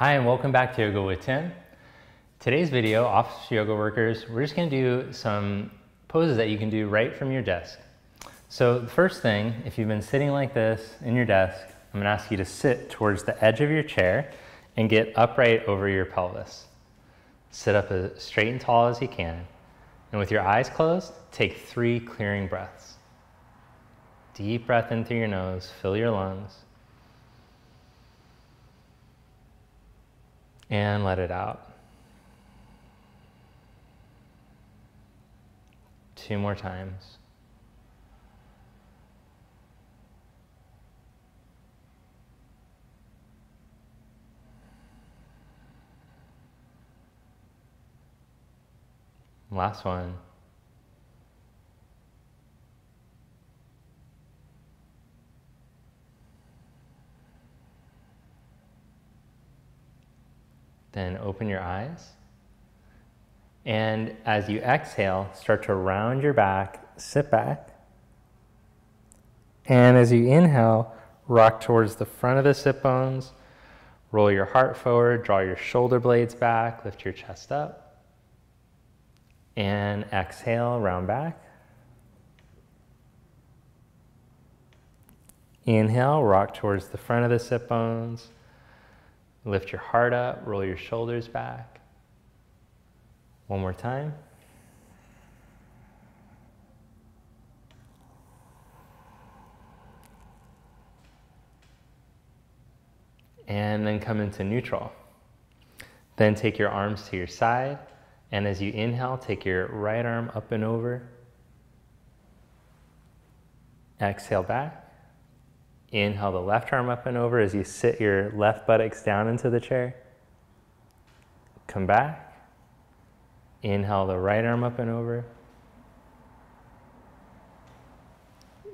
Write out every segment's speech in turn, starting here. Hi, and welcome back to Yoga with Tim. Today's video, office yoga workers, we're just gonna do some poses that you can do right from your desk. So the first thing, if you've been sitting like this in your desk, I'm gonna ask you to sit towards the edge of your chair and get upright over your pelvis. Sit up as straight and tall as you can. And with your eyes closed, take 3 clearing breaths. Deep breath in through your nose, fill your lungs. And let it out. 2 more times. Last one. Then open your eyes. And as you exhale, start to round your back, sit back. And as you inhale, rock towards the front of the sit bones, roll your heart forward, draw your shoulder blades back, lift your chest up. And exhale, round back. Inhale, rock towards the front of the sit bones, lift your heart up, roll your shoulders back. One more time. And then come into neutral. Then take your arms to your side. And as you inhale, take your right arm up and over. Exhale back. Inhale the left arm up and over as you sit your left buttocks down into the chair. Come back. Inhale the right arm up and over.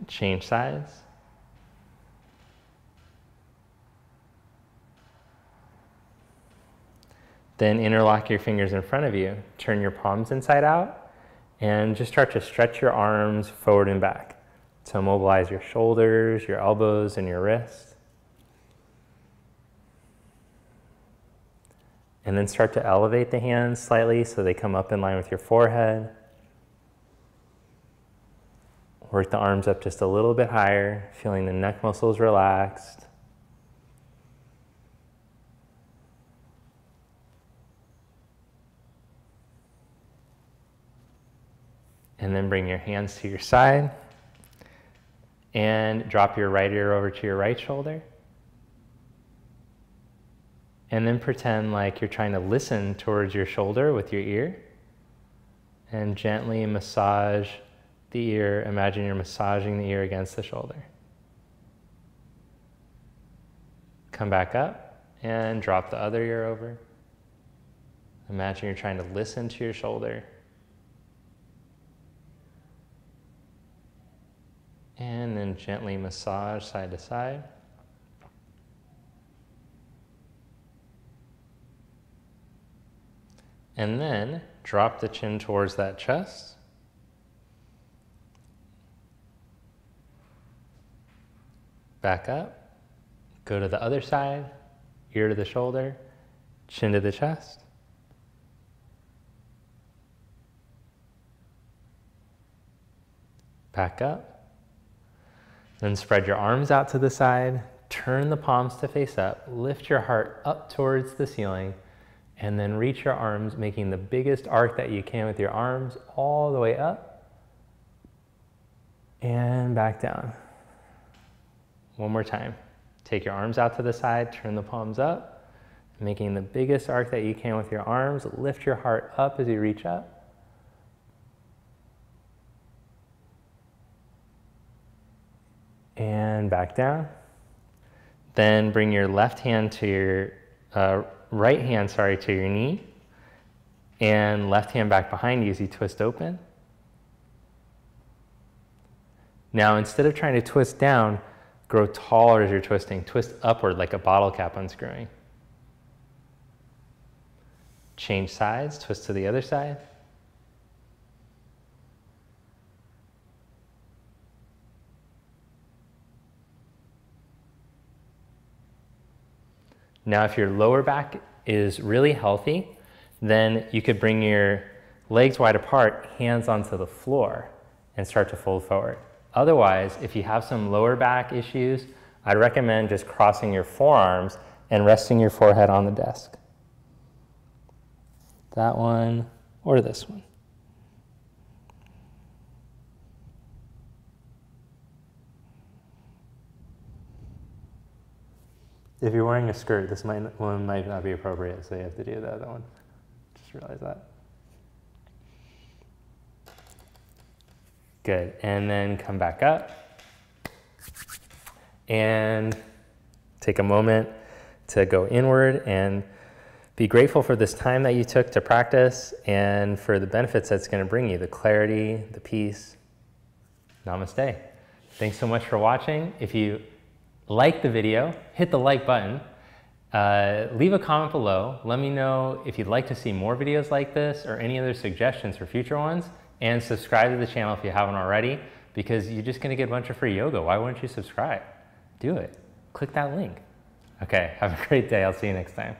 Change sides. Then interlock your fingers in front of you. Turn your palms inside out and just start to stretch your arms forward and back to mobilize your shoulders, your elbows, and your wrists. And then start to elevate the hands slightly so they come up in line with your forehead. Work the arms up just a little bit higher, feeling the neck muscles relaxed. And then bring your hands to your side and drop your right ear over to your right shoulder. And then pretend like you're trying to listen towards your shoulder with your ear. And gently massage the ear. Imagine you're massaging the ear against the shoulder. Come back up and drop the other ear over. Imagine you're trying to listen to your shoulder. And then gently massage side to side. And then drop the chin towards that chest. Back up, go to the other side, ear to the shoulder, chin to the chest. Back up, then spread your arms out to the side, turn the palms to face up, lift your heart up towards the ceiling, and then reach your arms, making the biggest arc that you can with your arms all the way up and back down. One more time. Take your arms out to the side, turn the palms up, making the biggest arc that you can with your arms. Lift your heart up as you reach up. And back down. Then bring your left hand to your right hand to your knee, and left hand back behind you as you twist open. Now, instead of trying to twist down, grow taller as you're twisting. Twist upward like a bottle cap unscrewing. Change sides, twist to the other side. Now, if your lower back is really healthy, then you could bring your legs wide apart, hands onto the floor, and start to fold forward. Otherwise, if you have some lower back issues, I'd recommend just crossing your forearms and resting your forehead on the desk. That one or this one. If you're wearing a skirt, this one might not be appropriate, so you have to do the other one. Just realize that. Good, and then come back up. And take a moment to go inward and be grateful for this time that you took to practice and for the benefits that's going to bring you, the clarity, the peace. Namaste. Thanks so much for watching. If you like the video, hit the like button, leave a comment below. Let me know if you'd like to see more videos like this or any other suggestions for future ones, and subscribe to the channel if you haven't already, because you're just gonna get a bunch of free yoga. Why wouldn't you subscribe? Do it. Click that link. Okay, have a great day. I'll see you next time.